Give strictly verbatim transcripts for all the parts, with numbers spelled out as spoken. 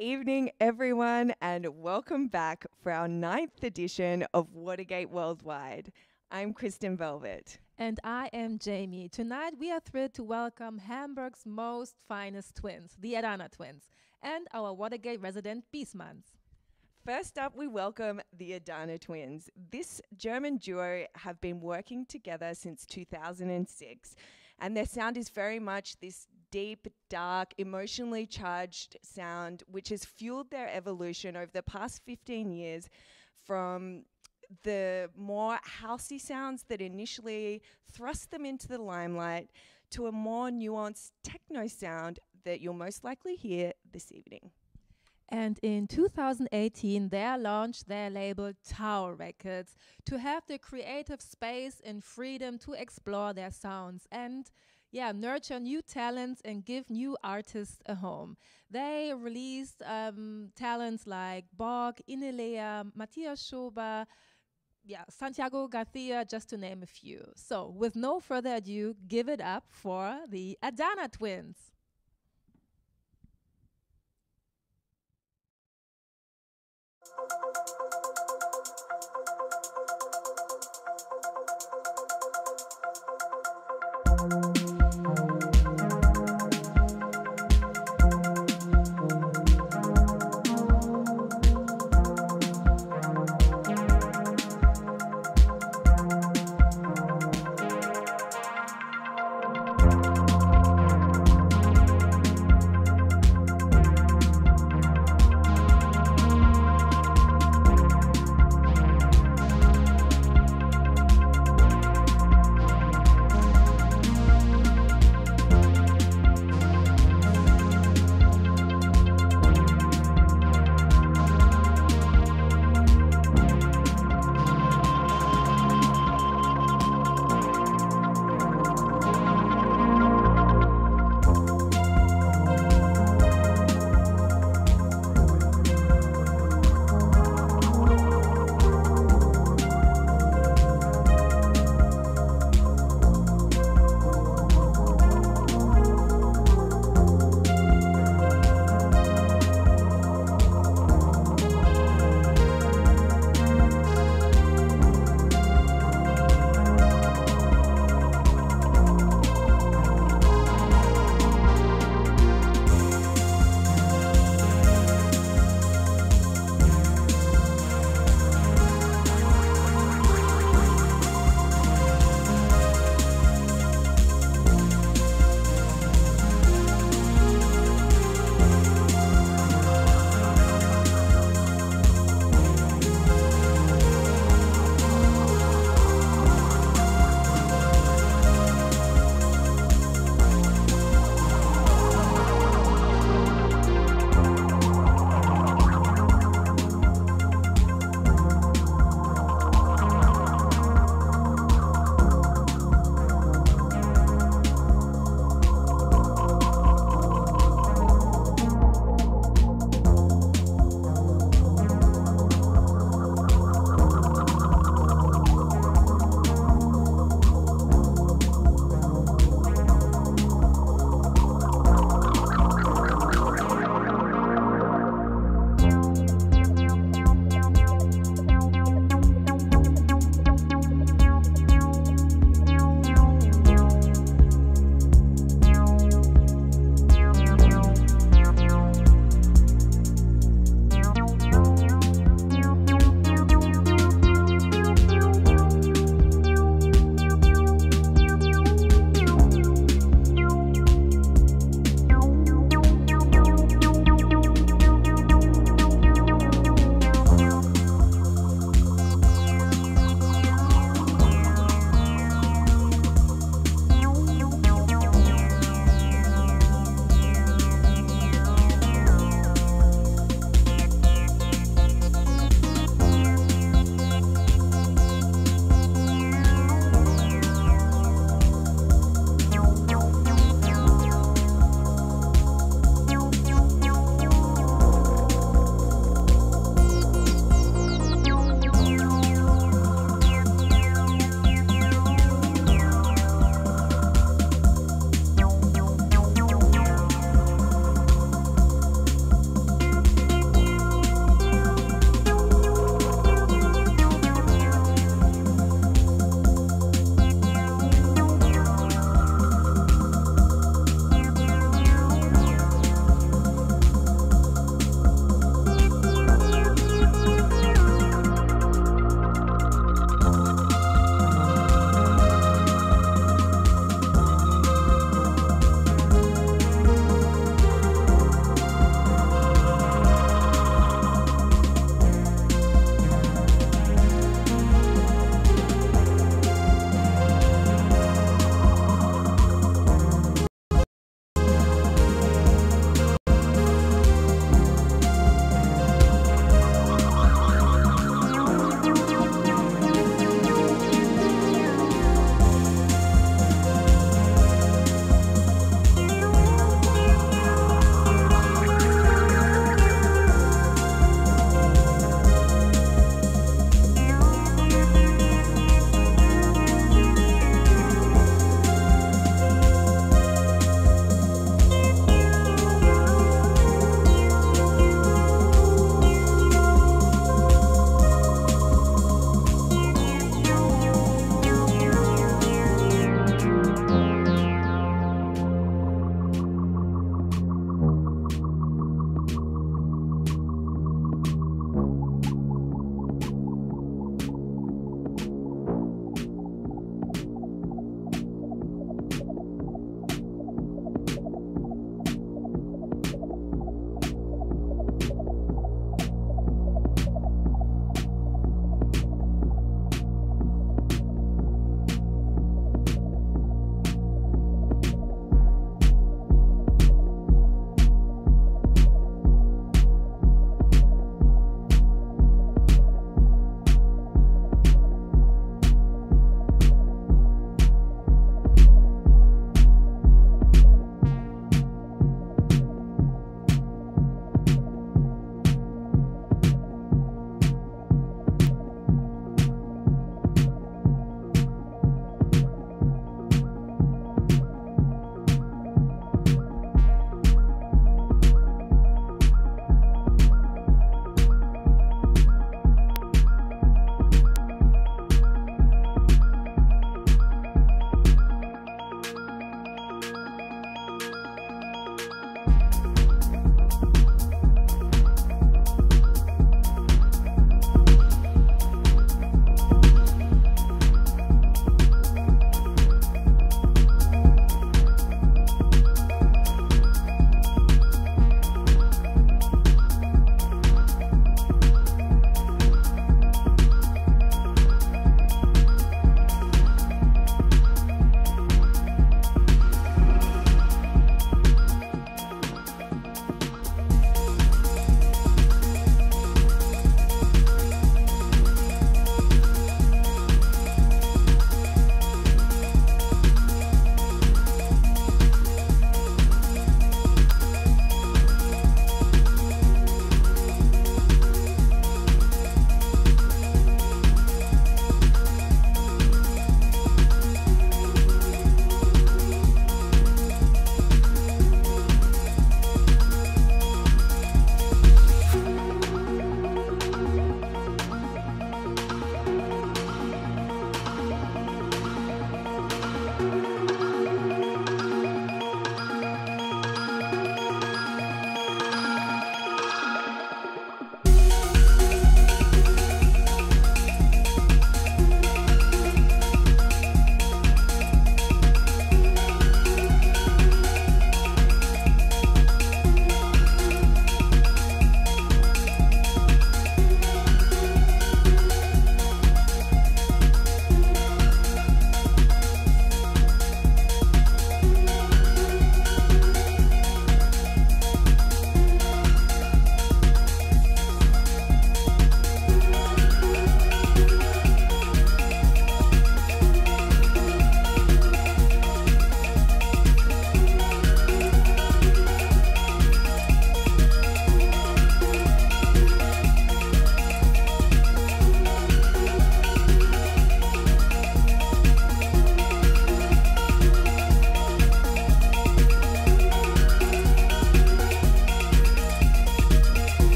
evening, everyone, and welcome back for our ninth edition of Watergate Worldwide. I'm Kristen Velvet. And I am Jamie. Tonight, we are thrilled to welcome Hamburg's most finest twins, the Adana Twins, and our Watergate resident, Biesmans. First up, we welcome the Adana Twins. This German duo have been working together since two thousand six, and their sound is very much this deep, dark, emotionally charged sound, which has fueled their evolution over the past fifteen years from the more housey sounds that initially thrust them into the limelight to a more nuanced techno sound that you'll most likely hear this evening. And in two thousand eighteen, they launched their label Tower Records to have the creative space and freedom to explore their sounds and yeah, nurture new talents and give new artists a home. They released um, talents like Bog, Inelea, Matias Shuba, yeah, Santiago Garcia, just to name a few. So with no further ado, give it up for the Adana Twins.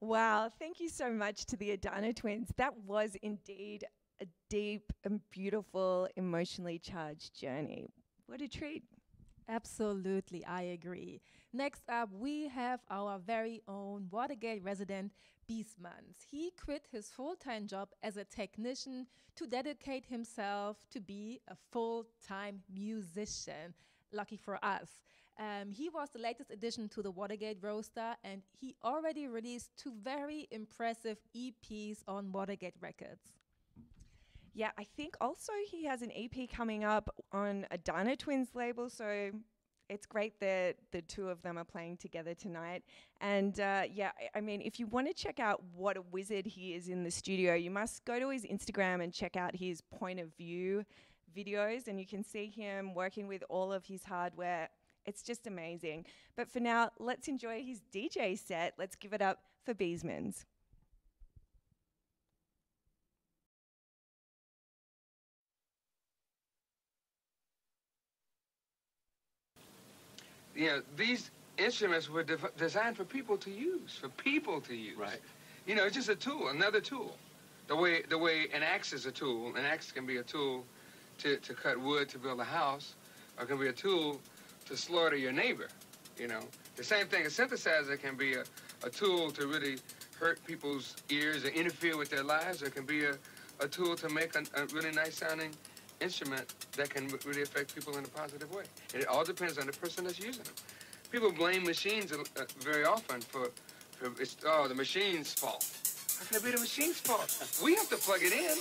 Wow, thank you so much to the Adana Twins. That was indeed a deep and beautiful, emotionally charged journey. What a treat. Absolutely, I agree. Next up, we have our very own Watergate resident, Biesmans. He quit his full-time job as a technician to dedicate himself to be a full-time musician. Lucky for us. Um, he was the latest addition to the Watergate roster, and he already released two very impressive E Ps on Watergate Records. Yeah, I think also he has an E P coming up on Adana Twins label, so it's great that the two of them are playing together tonight. And uh, yeah, I, I mean, if you want to check out what a wizard he is in the studio, you must go to his Instagram and check out his point of view videos, and you can see him working with all of his hardware. It's just amazing. But for now, let's enjoy his D J set. Let's give it up for Biesmans. Yeah, these instruments were de designed for people to use, for people to use. Right. You know, it's just a tool, another tool. The way the way an axe is a tool, an axe can be a tool to, to cut wood to build a house, or can be a tool to slaughter your neighbor, you know. The same thing, a synthesizer can be a, a tool to really hurt people's ears or interfere with their lives, or it can be a, a tool to make a, a really nice-sounding instrument that can really affect people in a positive way. And it all depends on the person that's using them. People blame machines uh, very often for, for it's, oh, the machine's fault. How can it be the machine's fault? We have to plug it in.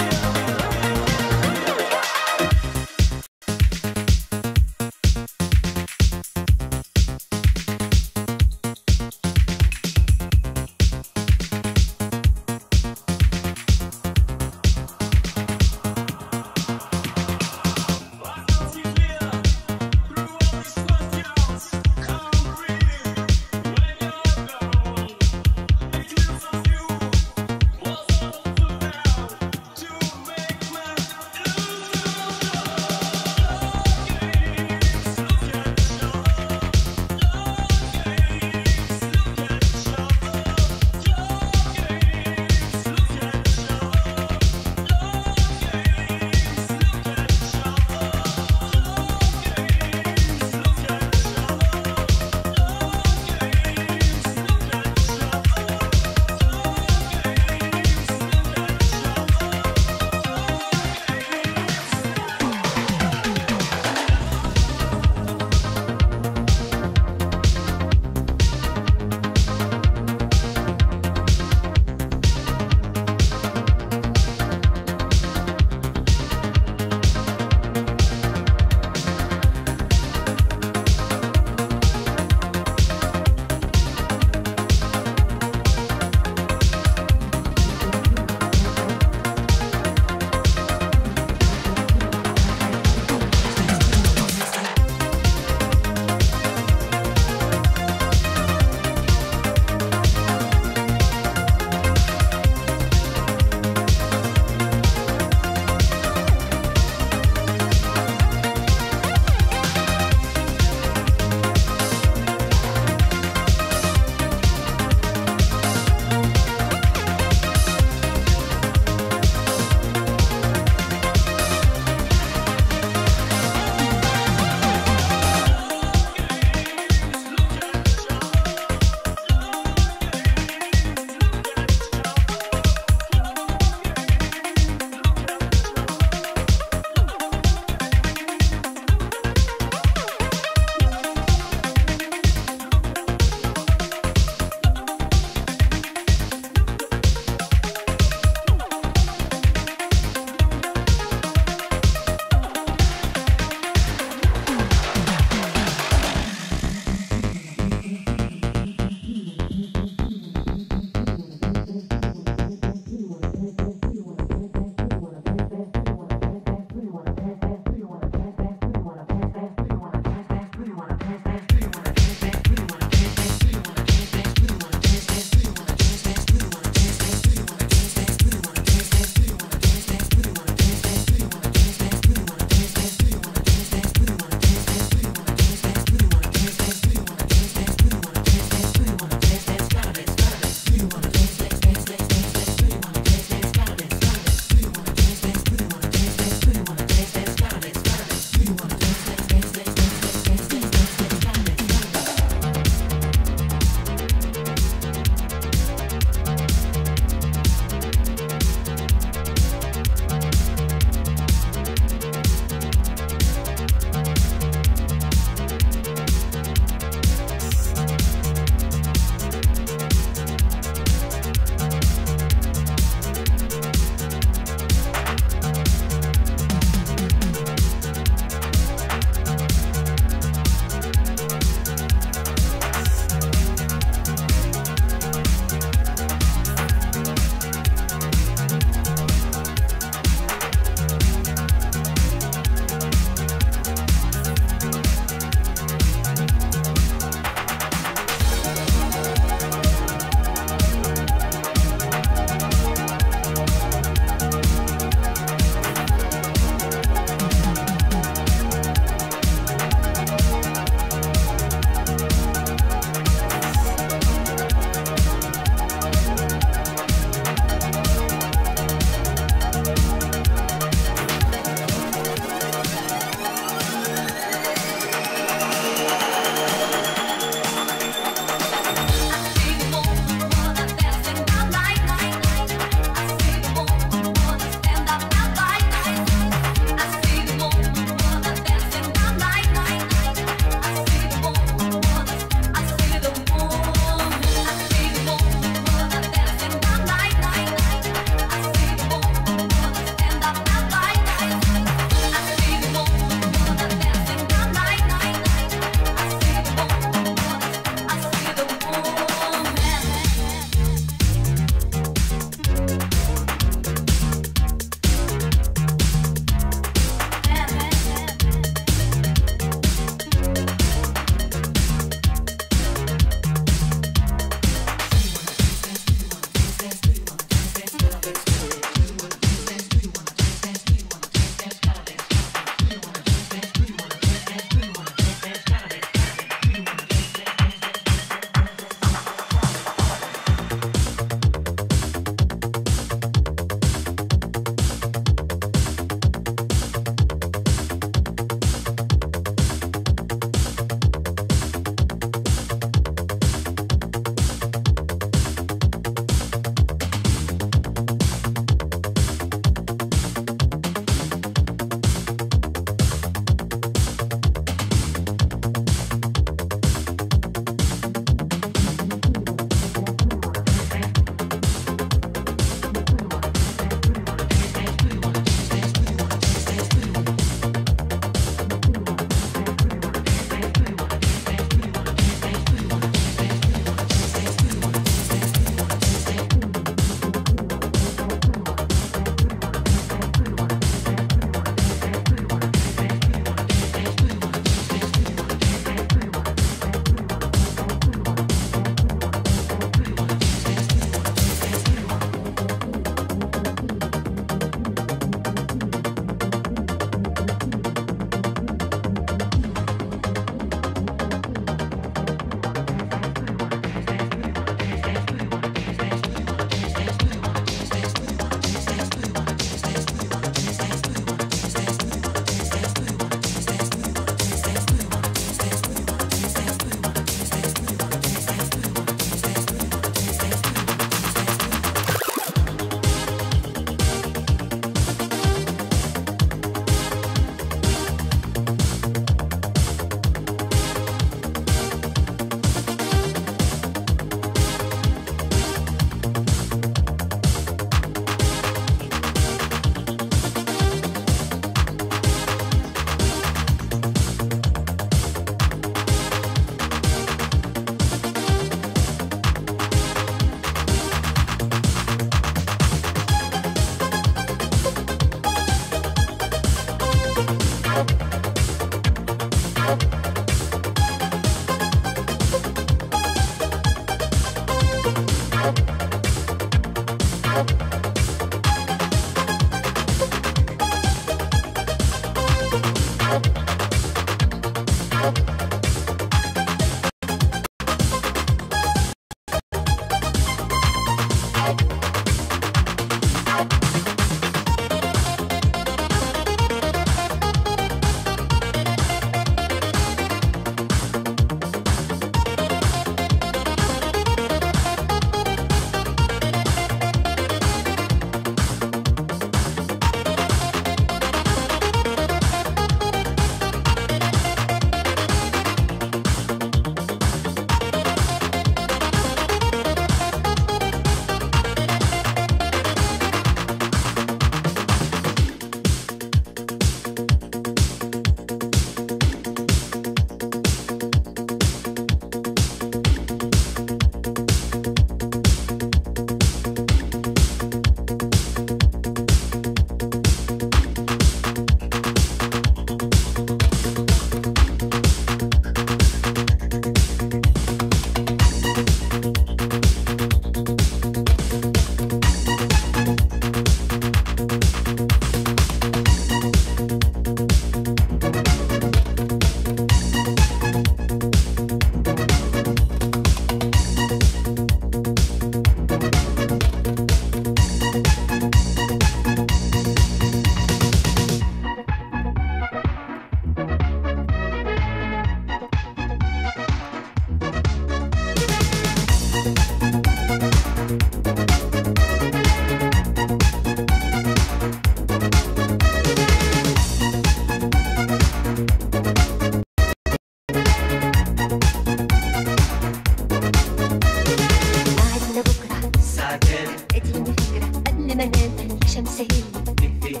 حسين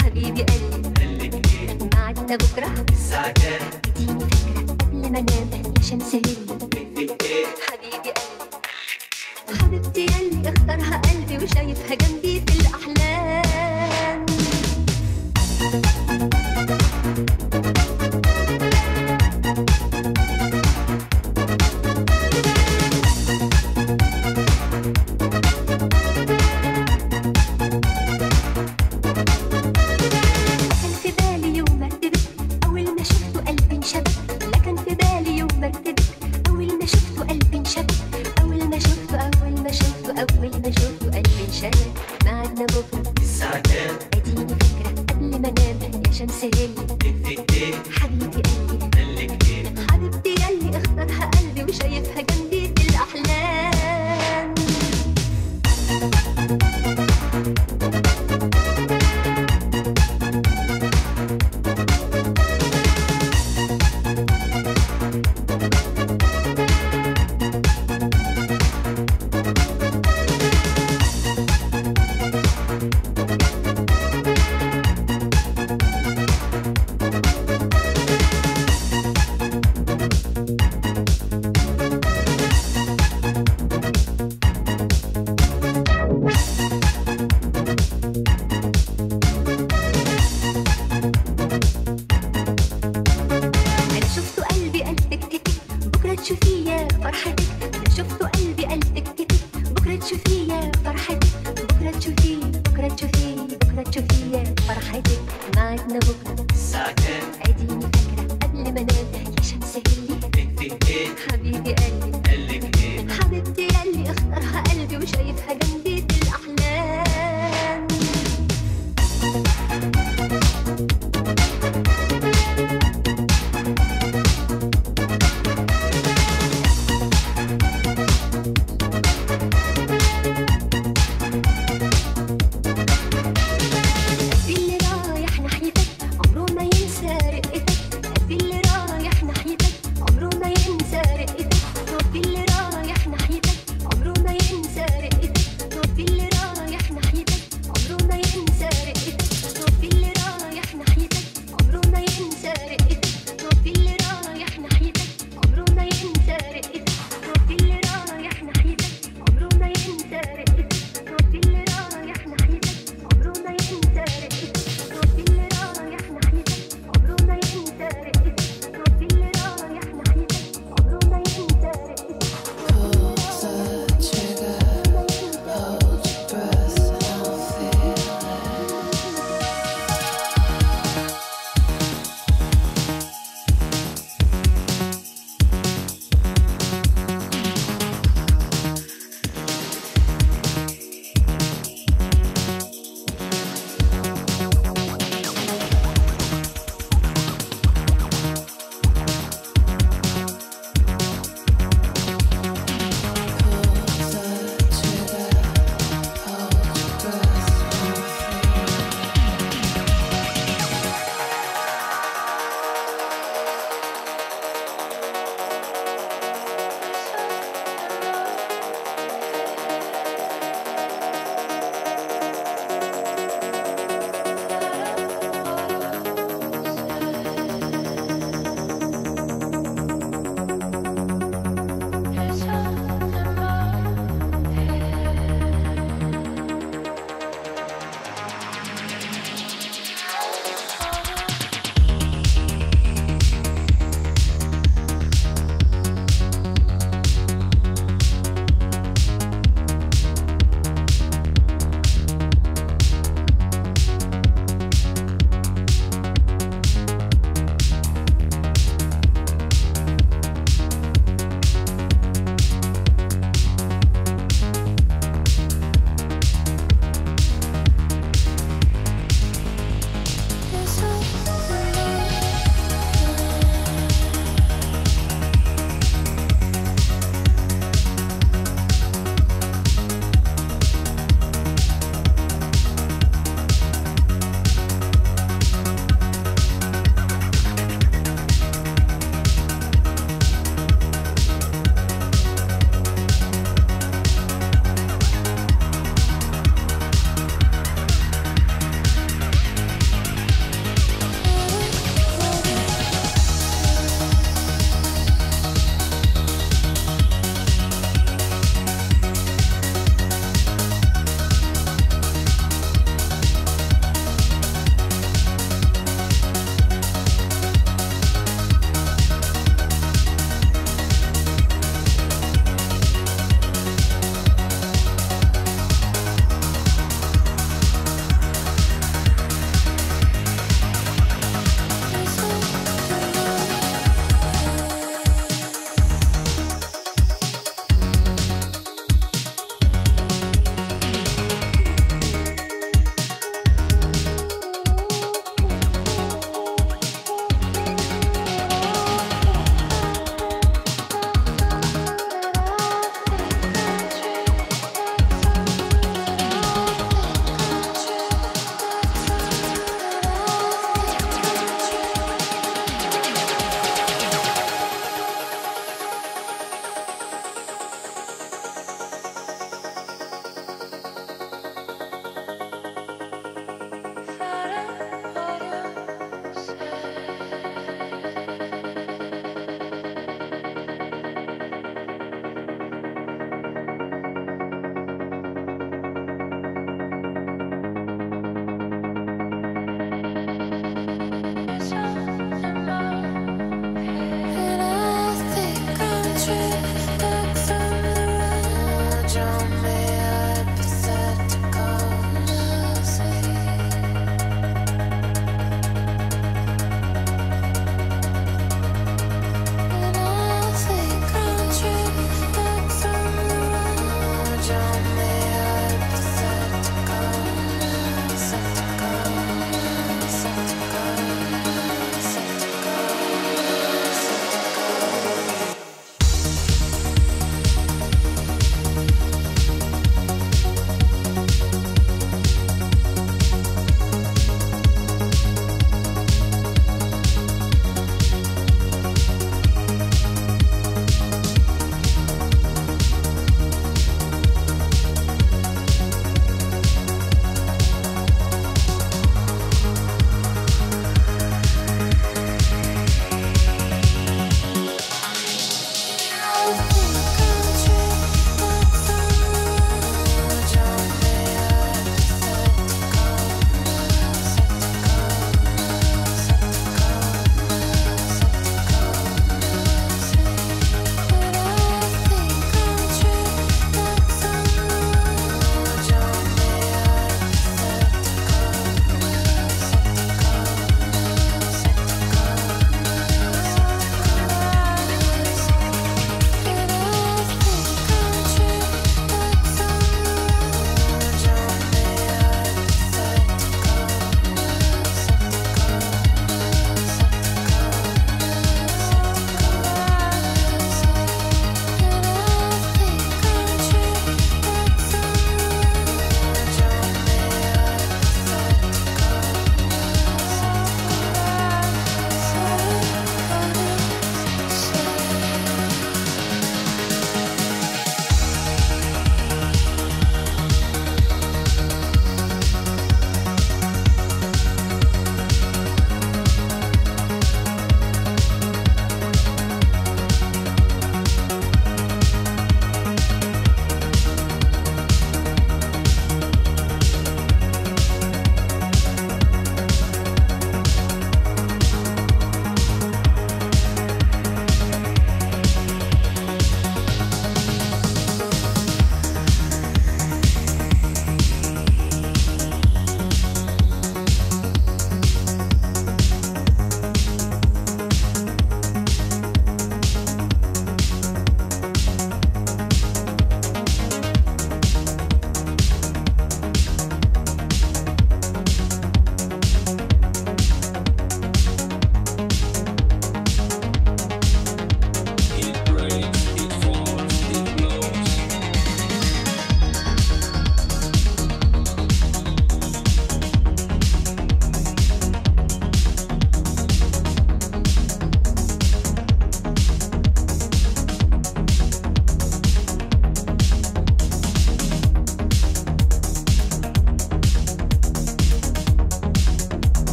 حبيبي قلبي معدنا بكره السعداء اديني فكره قبل ما انام عشان سهلني حبيبي قلبي حبيبتي اللي اختارها قلبي وشايفها جنبي في الاحلام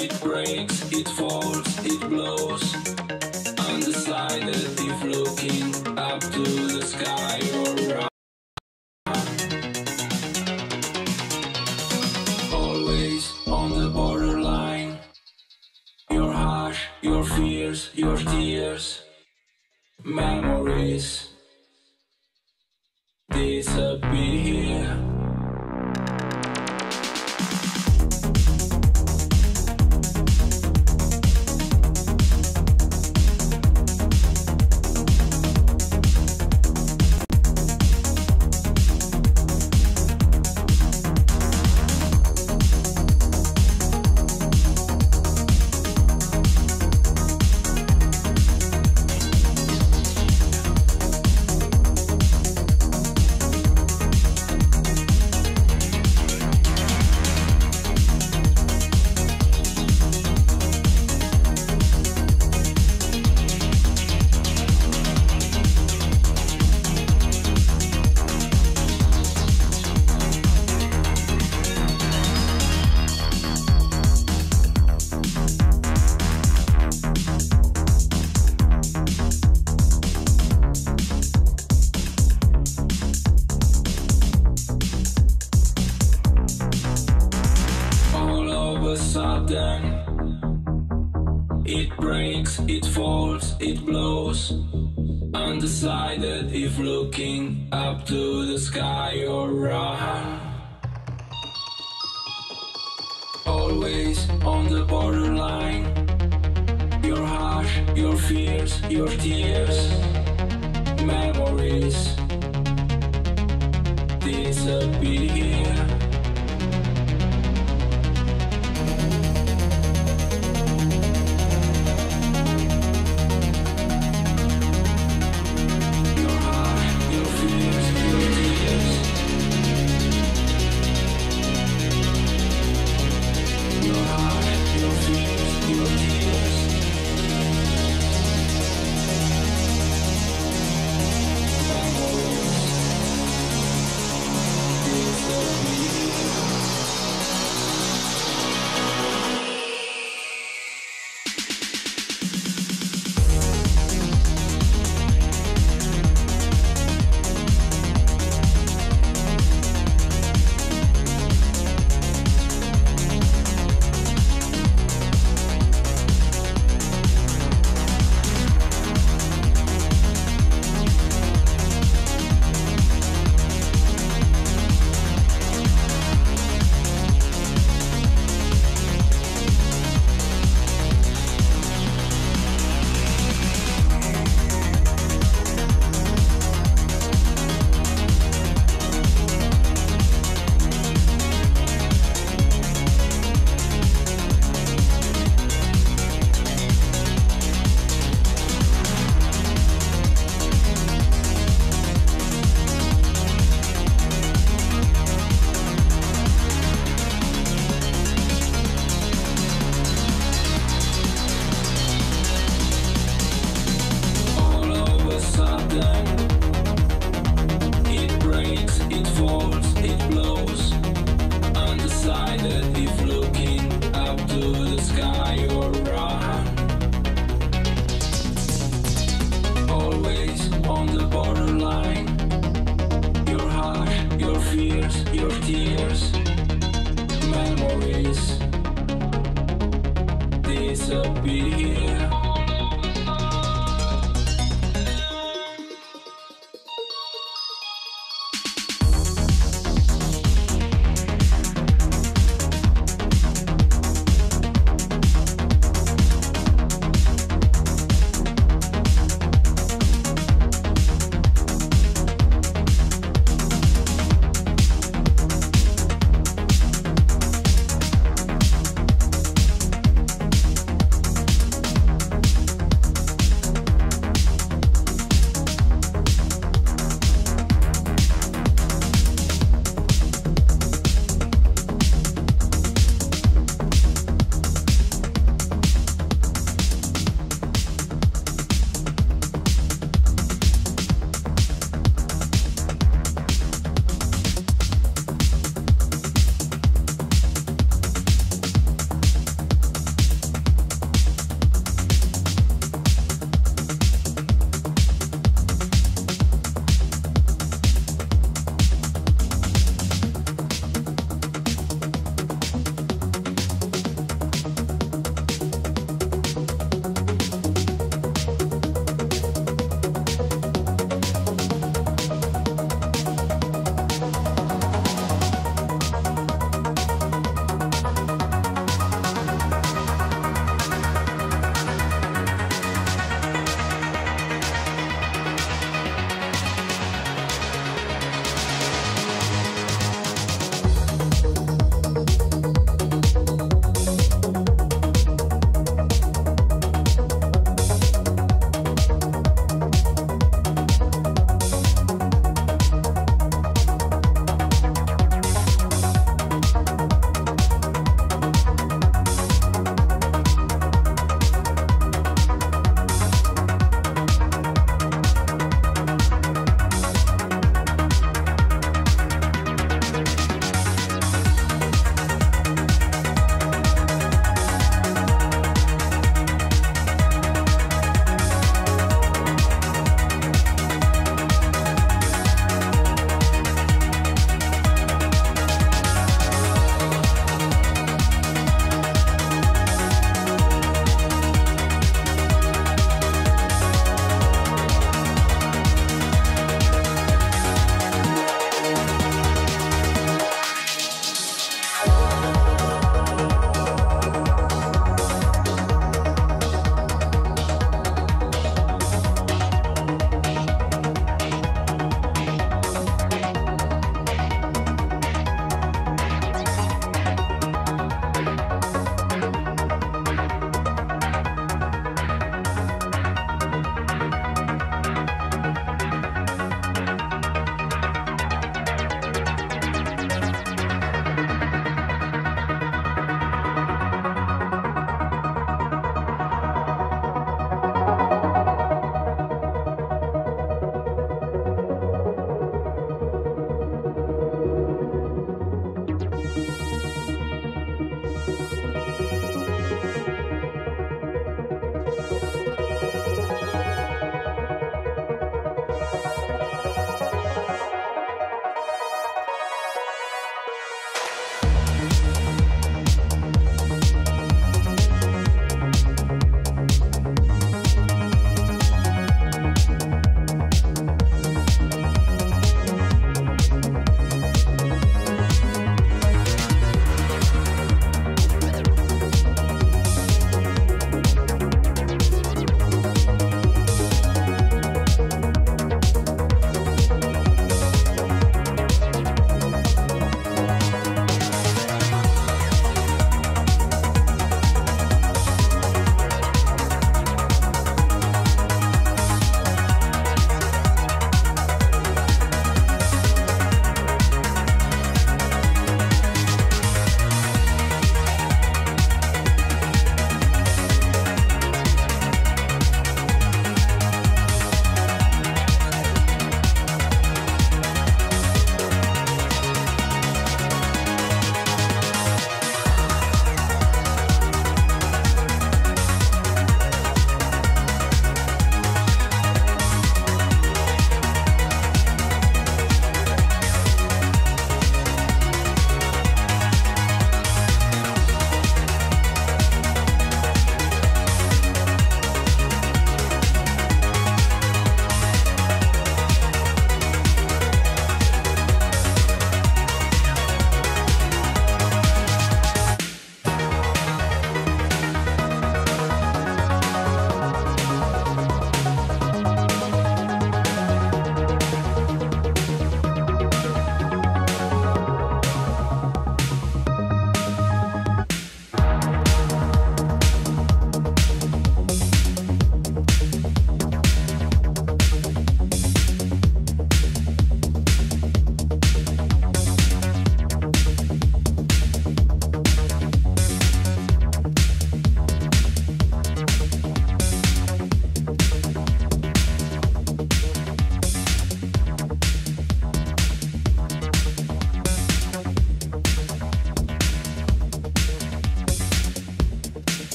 It breaks, it falls, it blows. Undecided if looking up to the sky or round. Always on the borderline. Your hush, your fears, your tears. Memories disappear. Undecided if looking up to the sky or run. Always on the borderline. Your hush, your fears, your tears. Memories disappear.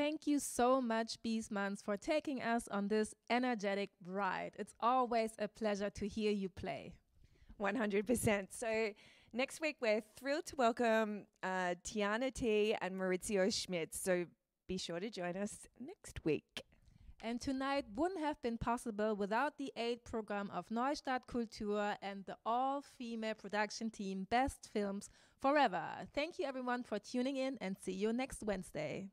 Thank you so much, Biesmans, for taking us on this energetic ride. It's always a pleasure to hear you play. one hundred percent. So next week, we're thrilled to welcome uh, Tiana T. and Maurizio Schmidt. So be sure to join us next week. And tonight wouldn't have been possible without the aid program of Neustart Kultur and the all-female production team Best Films Forever. Thank you everyone for tuning in, and see you next Wednesday.